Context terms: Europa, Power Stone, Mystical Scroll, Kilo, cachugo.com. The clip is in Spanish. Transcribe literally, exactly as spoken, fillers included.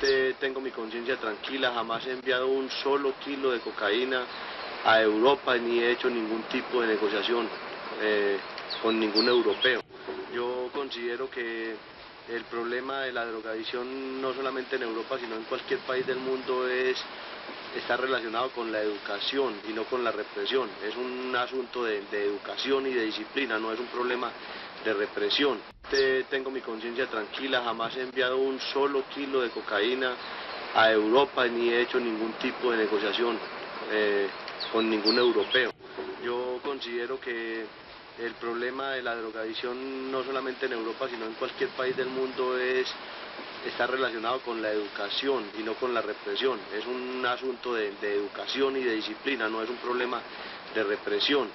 Tengo mi conciencia tranquila, jamás he enviado un solo kilo de cocaína a Europa ni he hecho ningún tipo de negociación eh, con ningún europeo. Yo considero que el problema de la drogadicción no solamente en Europa sino en cualquier país del mundo es, está relacionado con la educación y no con la represión. Es un asunto de, de educación y de disciplina, no es un problema de represión. Tengo mi conciencia tranquila, jamás he enviado un solo kilo de cocaína a Europa ni he hecho ningún tipo de negociación eh, con ningún europeo. Yo considero que el problema de la drogadicción no solamente en Europa sino en cualquier país del mundo es, está relacionado con la educación y no con la represión. Es un asunto de, de educación y de disciplina, no es un problema de represión.